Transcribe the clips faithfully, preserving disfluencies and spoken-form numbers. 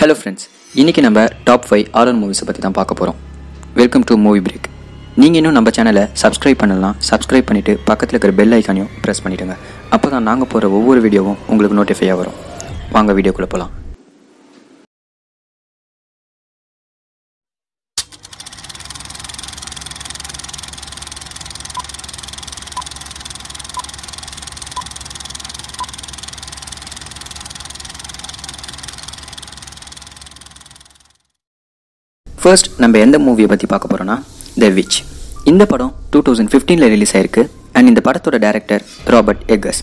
Hello friends, இன்றைக்கி நம்ம top five horror மூவிஸை பற்றி தான் பார்க்க போகிறோம். Welcome to movie break. நீங்கள் இன்னும் நம்ம சேனலை சப்ஸ்கிரைப் பண்ணலாம். சப்ஸ்கிரைப் பண்ணிவிட்டு பக்கத்தில் இருக்கிற பெல் ஐக்கானையும் ப்ரெஸ் பண்ணிவிடுங்க. அப்போ தான் நாங்கள் போகிற ஒவ்வொரு வீடியோவும் உங்களுக்கு நோட்டிஃபையாக வரும். வாங்க வீடியோக்குள்ளே போகலாம். ஃபர்ஸ்ட் நம்ம எந்த மூவியை பற்றி பார்க்க போகிறோன்னா த விச். இந்த படம் டூ தௌசண்ட் ஃபிஃப்டீனில் ரிலீஸ் ஆயிருக்கு. அண்ட் இந்த படத்தோட டேரக்டர் ராபர்ட் எக்கர்ஸ்.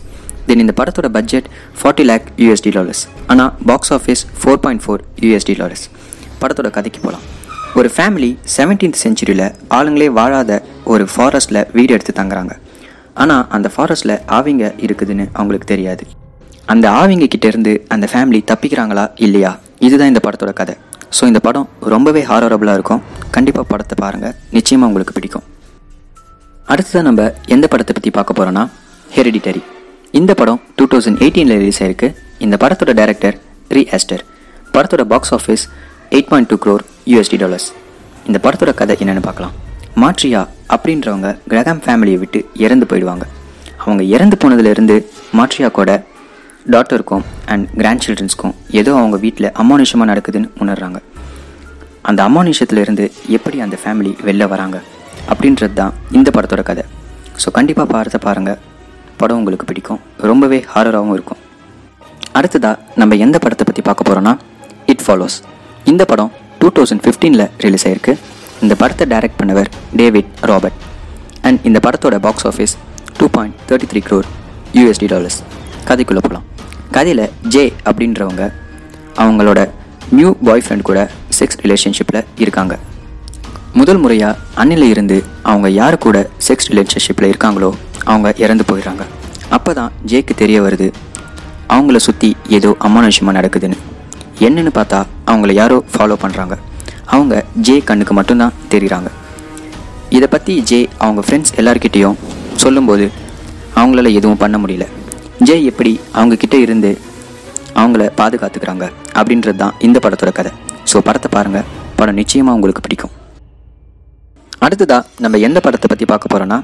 தென் இந்த படத்தோட budget forty lakh USD dollars. ஆனால் box office four point four USD dollars. படத்தோட கதைக்கு போகலாம். ஒரு ஃபேமிலி செவன்டீன்த் செஞ்சுரியில் ஆளுங்களே வாழாத ஒரு ஃபாரஸ்ட்டில் வீடு எடுத்து தங்குறாங்க. ஆனால் அந்த ஃபாரஸ்ட்டில் ஆவிங்க இருக்குதுன்னு அவங்களுக்கு தெரியாது. அந்த ஆவிங்க கிட்டேருந்து அந்த ஃபேமிலி தப்பிக்கிறாங்களா இல்லையா, இதுதான் இந்த படத்தோட கதை. ஸோ இந்த படம் ரொம்பவே ஹாரரபுளாக இருக்கும். கண்டிப்பாக படத்தை பாருங்கள், நிச்சயமாக உங்களுக்கு பிடிக்கும். அடுத்ததான் நம்ம எந்த படத்தை பற்றி பார்க்க போகிறோன்னா ஹெரிடிட்டரி. இந்த படம் டூ தௌசண்ட் எயிட்டீனில் ரிலீஸ் ஆயிருக்கு. இந்த படத்தோட டைரக்டர் ரீ ஆஸ்டர். படத்தோட box office eight point two crore USD dollars. இந்த படத்தோட கதை என்னென்னு பார்க்கலாம். மாட்ரியா அப்படின்றவங்க கிரகாம் ஃபேமிலியை விட்டு இறந்து போயிடுவாங்க. அவங்க இறந்து போனதுலேருந்து மாட்ரியா கூட டாட்டருக்கும் அண்ட் கிராண்ட் சில்ட்ரன்ஸ்க்கும் ஏதோ அவங்க வீட்டில் அமானுஷமாக நடக்குதுன்னு உணர்றாங்க. அந்த அமானுஷத்துலேருந்து எப்படி அந்த ஃபேமிலி வெளில வராங்க அப்படின்றது தான் இந்த படத்தோட கதை. ஸோ கண்டிப்பாக பார்த்து பாருங்கள், படம் உங்களுக்கு பிடிக்கும். ரொம்பவே ஹாரராகவும் இருக்கும். அடுத்ததாக நம்ம எந்த படத்தை பற்றி பார்க்க போகிறோன்னா இட் ஃபாலோஸ். இந்த படம் டூ தௌசண்ட் ஃபிஃப்டீனில் ரிலீஸ் ஆயிருக்கு. இந்த படத்தை டைரக்ட் பண்ணவர் டேவிட் ராபர்ட். அண்ட் இந்த படத்தோட box office two point thirty three crore USD dollars. கதைக்குள்ளே போகலாம். கதையில் ஜே அப்படின்றவங்க அவங்களோட நியூ பாய் ஃப்ரெண்ட் கூட செக்ஸ் ரிலேஷன்ஷிப்பில் இருக்காங்க. முதல் முறையாக அன்னில் இருந்து அவங்க யார் கூட செக்ஸ் ரிலேஷன்ஷிப்பில் இருக்காங்களோ அவங்க இறந்து போயிடுறாங்க. அப்போ தான் ஜேக்கு தெரிய வருது அவங்கள சுற்றி ஏதோ அமானுஷமாக நடக்குதுன்னு. என்னென்னு பார்த்தா அவங்கள யாரோ ஃபாலோ பண்ணுறாங்க. அவங்க ஜே கண்ணுக்கு மட்டும்தான் தெரிகிறாங்க. இதை பற்றி ஜே அவங்க ஃப்ரெண்ட்ஸ் எல்லார்கிட்டேயும் சொல்லும்போது அவங்களால எதுவும் பண்ண முடியல. ஜே எப்படி அவங்கக்கிட்ட இருந்து அவங்கள பாதுகாத்துக்கிறாங்க அப்படின்றது தான் இந்த படத்தோட கதை. ஸோ படத்தை பாருங்கள், படம் நிச்சயமாக உங்களுக்கு பிடிக்கும். அடுத்ததாக நம்ம எந்த படத்தை பற்றி பார்க்க போகிறோன்னா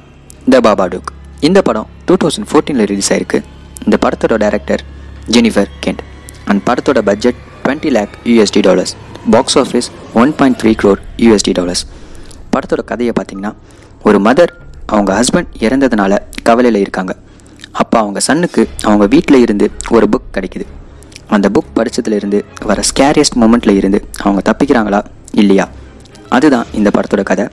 த பாபாடூக். இந்த படம் டூ தௌசண்ட் ஃபோர்டீனில் ரிலீஸ் ஆயிருக்கு. இந்த படத்தோட டைரக்டர் ஜெனிஃபர் கெண்ட். அண்ட் படத்தோட budget twenty lakh USD dollars. Box office one point three crore USD dollars. படத்தோட கதையை பார்த்திங்கன்னா ஒரு மதர் அவங்க ஹஸ்பண்ட் இறந்ததுனால கவலையில் இருக்காங்க. அப்போ அவங்க சன்னுக்கு அவங்க வீட்டில் இருந்து ஒரு புக் கிடைக்குது. அந்த புக் படித்ததுலேருந்து வர ஸ்கேரியஸ்ட் மூமெண்ட்டில் இருந்து அவங்க தப்பிக்கிறாங்களா இல்லையா, அதுதான் இந்த படத்தோட கதை.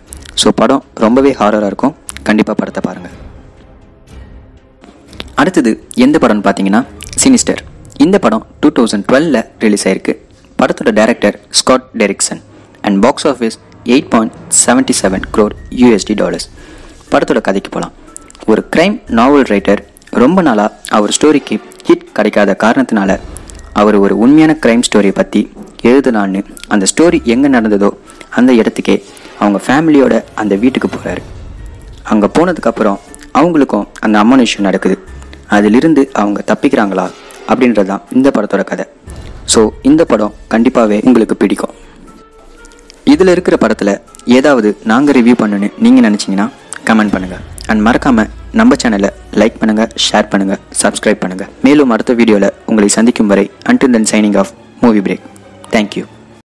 ஸோ படம் ரொம்பவே ஹாரராக இருக்கும். கண்டிப்பாக படத்தை பாருங்கள். அடுத்தது எந்த படம்னு பார்த்தீங்கன்னா சினிஸ்டர். இந்த படம் டூ தௌசண்ட் டுவெலில் ரிலீஸ் ஆயிருக்கு. படத்தோட director Scott Derrickson. And box office eight point seventy seven crore USD dollars. படத்தோட கதைக்கு போகலாம். ஒரு க்ரைம் நாவல் ரைட்டர் ரொம்ப நாளாக அவர் ஸ்டோரிக்கு ஹிட் கிடைக்காத காரணத்தினால அவர் ஒரு உண்மையான க்ரைம் ஸ்டோரியை பற்றி எழுதலான்னு அந்த ஸ்டோரி எங்கே நடந்ததோ அந்த இடத்துக்கே அவங்க ஃபேமிலியோட அந்த வீட்டுக்கு போகிறாரு. அங்கே போனதுக்கப்புறம் அவங்களுக்கும் அந்த அமானுஷம் நடக்குது. அதிலிருந்து அவங்க தப்பிக்கிறாங்களா அப்படின்றது தான் இந்த படத்தோட கதை. ஸோ இந்த படம் கண்டிப்பாகவே உங்களுக்கு பிடிக்கும். இதில் இருக்கிற படத்தில் ஏதாவது நாங்கள் ரிவ்யூ பண்ணணுன்னு நீங்கள் நினச்சிங்கன்னா கமெண்ட் பண்ணுங்கள். அண்ட் மறக்காமல் நம்ம சேனலை லைக் பண்ணுங்கள், ஷேர் பண்ணுங்கள், சப்ஸ்கிரைப் பண்ணுங்கள். மேலும் அடுத்த வீடியோவில் உங்களை சந்திக்கும் வரை until then signing off movie break. Thank you.